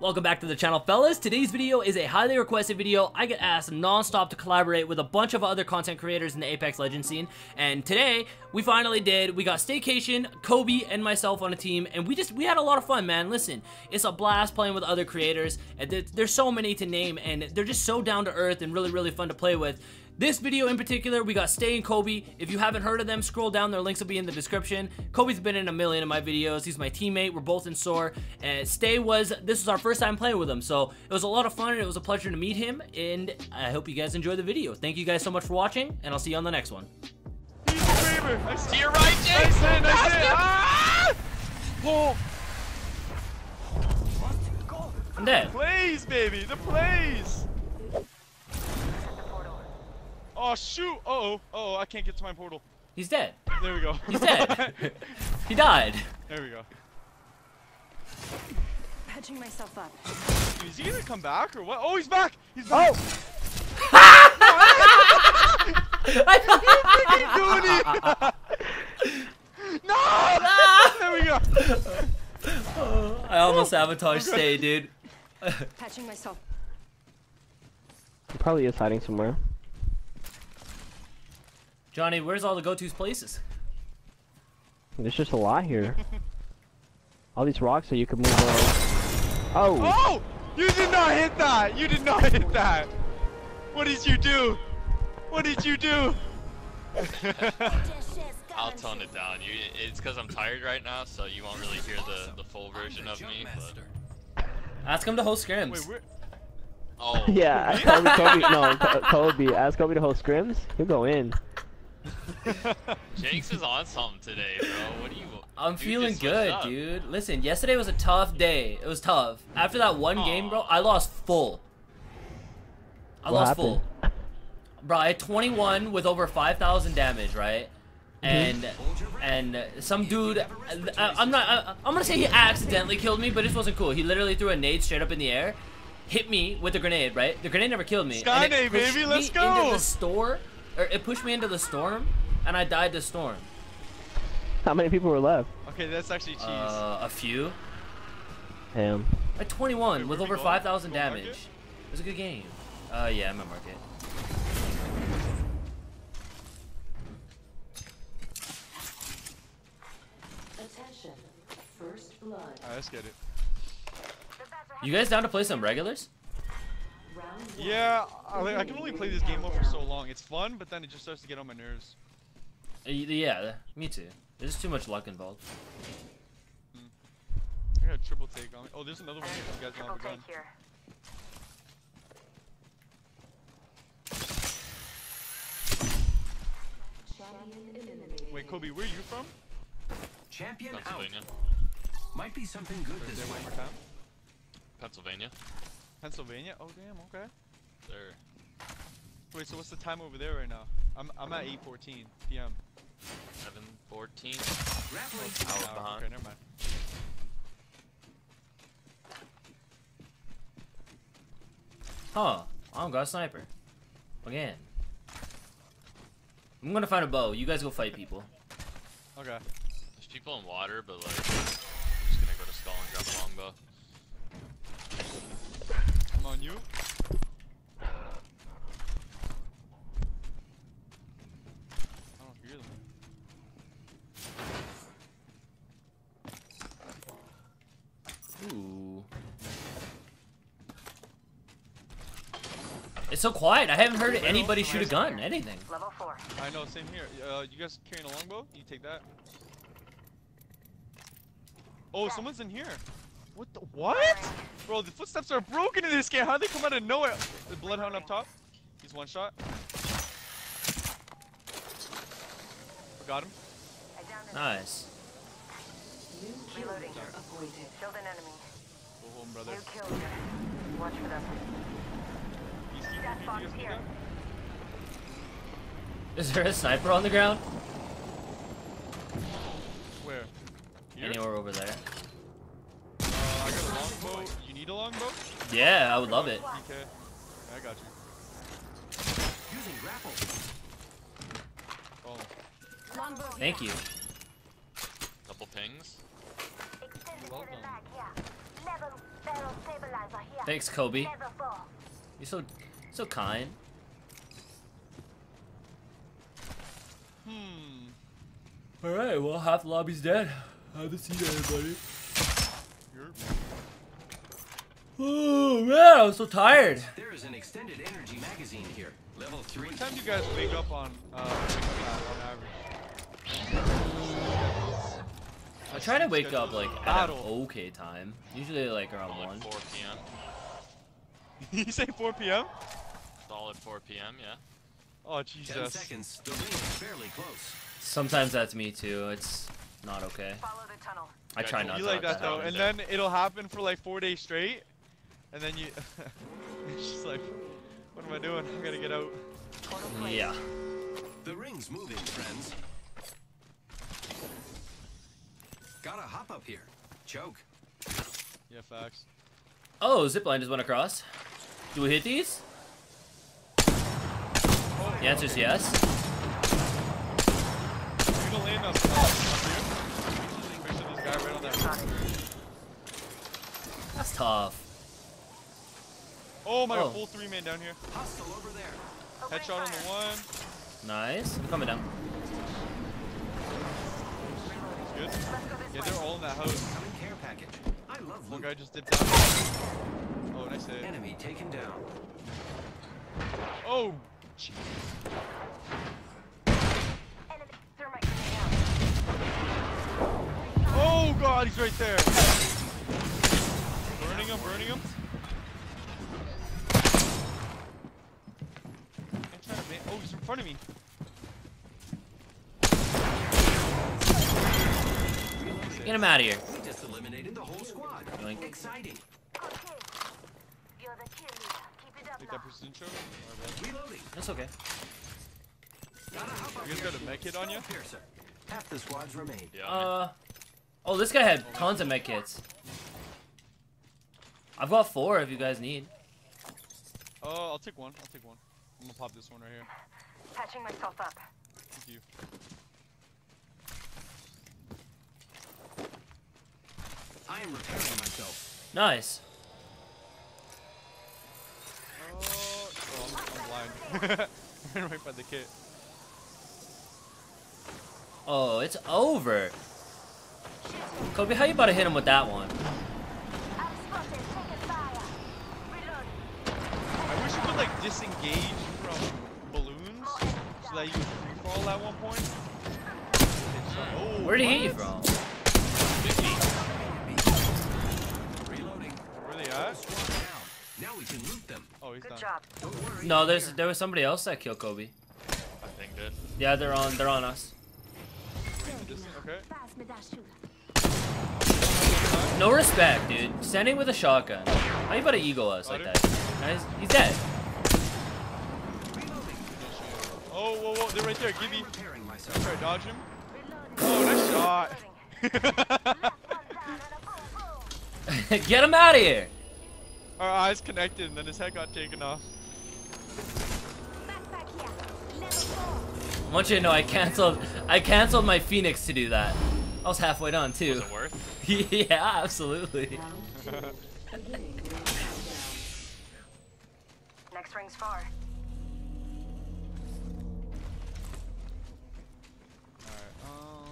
Welcome back to the channel, fellas. Today's video is a highly requested video. I get asked non-stop to collaborate with a bunch of other content creators in the Apex Legends scene, and today we finally did. We got Staycation, Kobe, and myself on a team, and we had a lot of fun, man. Listen, it's a blast playing with other creators, and there's so many to name, and they're just so down to earth and really, really fun to play with. This video in particular, we got Stay and Kobe. If you haven't heard of them, scroll down. Their links will be in the description. Kobe's been in a million of my videos. He's my teammate. We're both in SOAR. And Stay this was our first time playing with him. So it was a lot of fun and it was a pleasure to meet him. And I hope you guys enjoyed the video. Thank you guys so much for watching and I'll see you on the next one. To your right, Jake. I'm dead. Plays, baby. The plays. Oh shoot! Oh, I can't get to my portal. He's dead. There we go. He's dead. He died. There we go. Patching myself up. Is he gonna come back or what? Oh, he's back! He's back! Oh. No! There we go. Oh, I almost sabotaged Stay, dude. Patching myself. He probably is hiding somewhere. Johnny, where's all the go-to's places? There's just a lot here. All these rocks so you can move on. Oh! You did not hit that! You did not hit that! What did you do? What did you do? I'll tone it down. It's because I'm tired right now, so you won't really hear the full version of me. But... Ask him to host scrims. Wait, where... Oh. Yeah, ask Kobe, ask Kobe to host scrims. He'll go in. Jakes is on something today, bro. What do you? I'm feeling good, dude. Listen, yesterday was a tough day. It was tough. After that one game, bro, I lost full. What happened? Bro, I had 21 with over 5,000 damage, right? And some dude, I'm gonna say he accidentally killed me, but it wasn't cool. He literally threw a nade straight up in the air, hit me with a grenade, right? The grenade never killed me. Sky Day, baby, let's go. Into the store. It pushed me into the storm, and I died to storm. How many people were left? Okay, that's actually cheese. A few. Damn. At 21 with over 5,000 damage. Market? It was a good game. Yeah, I'm at market. Attention, first blood. Alright, let's get it. You guys down to play some regulars? Yeah, I can only play this game mode for so long. It's fun, but then it just starts to get on my nerves. Yeah, me too. There's too much luck involved. I got a triple take on me. Oh, there's another one here. You guys don't have a gun. Wait, Kobe, where are you from? Champion Pennsylvania. Might be something good this way. One more time. Pennsylvania. Pennsylvania? Oh damn, okay. There. Wait, so what's the time over there right now? I'm at 8:14 p.m. 7:14. Oh, behind. Okay, never mind. Huh? I don't got a sniper. Again. I'm gonna find a bow. You guys go fight people. Okay. There's people in water, but like, I'm just gonna go to skull and grab a longbow. On you. I don't hear them. Ooh. It's so quiet. I haven't heard anybody shoot a gun, anything. Level 4. I know, same here. You guys carrying a longbow? You take that. Oh, yeah. Someone's in here. What the? What? Bro, the footsteps are broken in this game. How'd they come out of nowhere? The Bloodhound up top. He's one shot. Got him. Nice. Reloading. Killed an enemy. Go home, brother. Watch for them. Is there a sniper on the ground? Where? Here? Anywhere over there. I got a longbow. You need a longbow? Yeah, I would love it. Okay. I got you. Using grapple. Oh. Longbow. Thank you. Couple pings. You're welcome. Thanks, Kobe. You're so kind. Alright, well, half the lobby's dead. Haven't seen everybody. Oh man, I'm so tired. There is an extended energy magazine here. Level 3. What time do you guys wake up on average? I try to wake up like at an okay time. Usually like around 1. 4 p.m. You say 4 p.m.? Solid 4 p.m., yeah. Oh Jesus. 10 seconds. The ring is fairly close. Sometimes that's me too. It's not okay. Follow the tunnel. I try not to like that though, and then it'll happen for like 4 days straight, and then you, it's just like, what am I doing? I gotta get out. Yeah. The ring's moving, friends. Gotta hop up here. Choke. Yeah, facts. Oh, zipline just went across. Do we hit these? Oh, the answer is yes. You're gonna land on. That's tough. Oh my god, full 3-man down here. Hostile over there. Headshot on the 1. Nice. I'm coming down. Good. Yeah, they're all in that house. Care package. I love one guy just dipped down. Oh, nice hit. Enemy taken down. Oh, jeez. Oh god, he's right there. Burning him, burning him. I'm trying to oh, he's in front of me. Get him out of here. We just eliminated the whole squad. Exciting. Okay. You're the cheerleader. Keep it up. Take that precision shot. Reloading. That's okay. You guys got a med kit on you? Here, sir. Half the squads remained. Yeah, oh, this guy had tons of med kits. I've got 4 if you guys need. Oh, I'll take one. I'll take one. I'm gonna pop this one right here. Patching myself up. Thank you. I am repairing myself. Nice. Oh, I'm blind. I'm right by the kit. Oh, it's over. Kobe, how you about to hit him with that one? I wish you could like disengage from balloons so that you can freefall at one point. Oh, where did he hit you from? 50. Reloading. Where they at? Now we can loot them. Oh, he's done. No, there was somebody else that killed Kobe. I think that. Yeah, they're on us. Okay. No respect, dude. Standing with a shotgun. How you about to eagle us like that? He's dead. Oh, whoa, whoa, they're right there. Give me. Try to dodge him. Oh, nice shot. Get him out of here. Our eyes connected, and then his head got taken off. I want you to know I canceled my Phoenix to do that. I was halfway done too. Was it worth? Yeah, absolutely. Next ring's far. All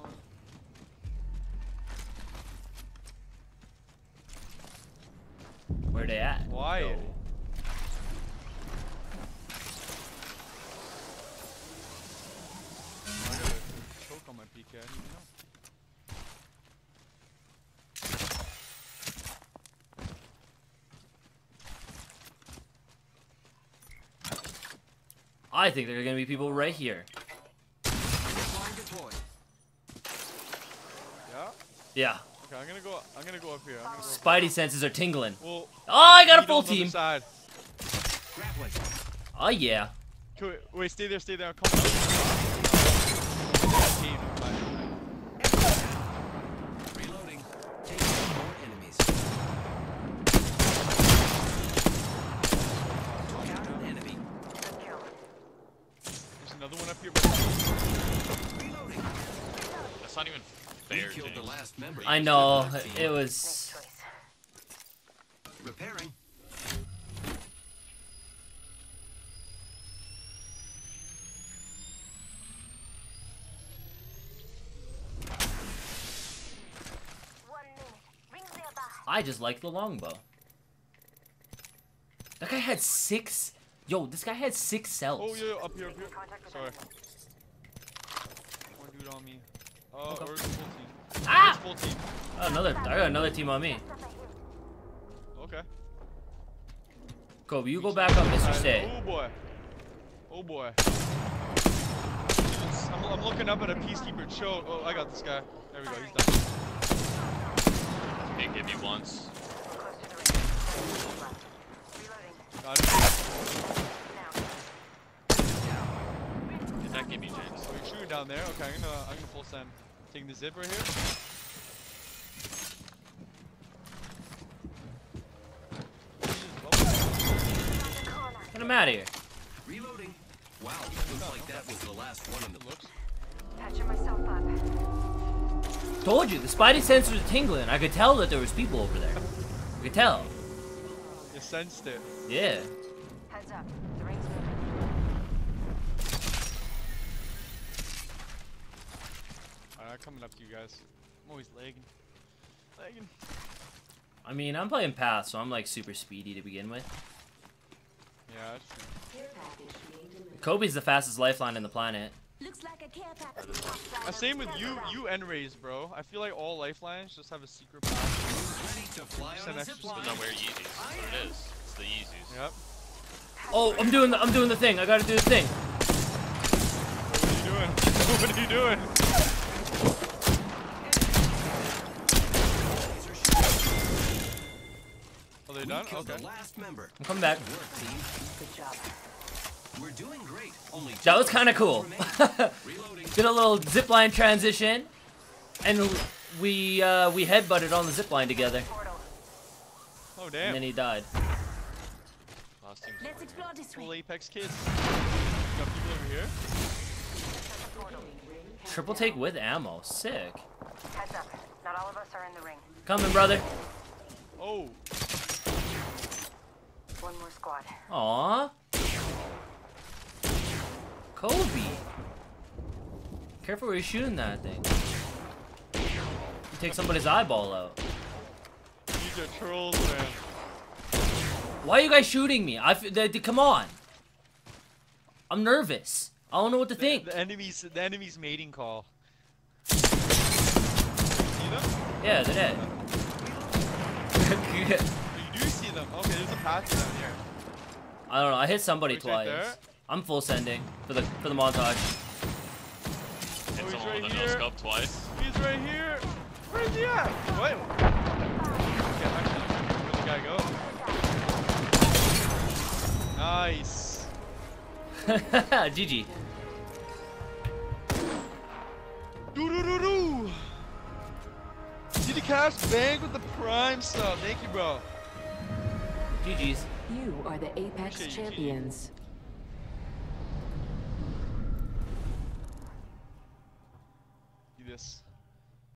right. Where they at? Why? No. On my PK, I didn't know. I think there are going to be people right here. Yeah? Yeah. Okay, I'm going to go up here. Spidey senses are tingling. Well, oh, I got a full team. Oh, yeah. Wait, stay there. Come on. Reloading. Taking more enemies. Got an enemy. There's another one up here. Reloading. That's not even fair. Killed the last member. I know. It was. Repairing. I just like the longbow. That guy had six. Yo, this guy had six cells. Oh yeah, up here, up here. Sorry. One dude on me. Okay. Where's the full team? Ah! Full team. Oh, another. I got another team on me. Okay. Kobe, you go back up, Mr. Stay. Oh boy. Oh boy. I'm looking up at a peacekeeper choke. Oh, I got this guy. There we go. He's done. They hit me once. Got him. Did not give me James. So we shoot down there. Okay, I'm gonna full send. Taking the zip right here. Get him out of here. Reloading. Wow, looks like that was the last one in the looks. Patching myself up. Told you, the spidey sensors are tingling. I could tell that there was people over there. I could tell. You sensed it. Yeah. Heads up. The ring's moving. Alright, coming up to you guys. I'm always lagging. Lagging. I mean, I'm playing path, so I'm like super speedy to begin with. Yeah, that's true. Kobe's the fastest lifeline in the planet. Looks like a care package. Same with you and Raze, bro. I feel like all lifelines just have a secret path. Some extra stuff. But not wear Yeezys. There it is. It's the Yeezys. Yep. Oh, I'm doing the thing. I gotta do the thing. What are you doing? Are they done? Okay. I'm coming back. We're doing great. Only that was kind of cool. Did a little zipline transition, and we headbutted on the zipline together. Oh damn! And then he died. Let's explore this way. Cool Apex kids. Got people over here. Triple take with ammo. Sick. Heads up. Not all of us are in the ring. Coming, brother. Oh. One more squad. Aww. Kobe. Careful where you're shooting that thing. You take somebody's eyeball out. These are trolls, man. Why are you guys shooting me? Come on. I'm nervous. I don't know what to think. The enemy's mating call. See them? Yeah, they're dead. Yeah. Okay, there's a path down here. I don't know. I hit somebody twice. Right, I'm full sending for the montage. Hit someone with a no scope twice. He's right here. Where is he at? What? Okay, actually, where'd the guy go? Nice. GG. Do-do-do-do. See the cash bang with the prime stuff. Thank you, bro. GGs. You are the Apex champions. Do this.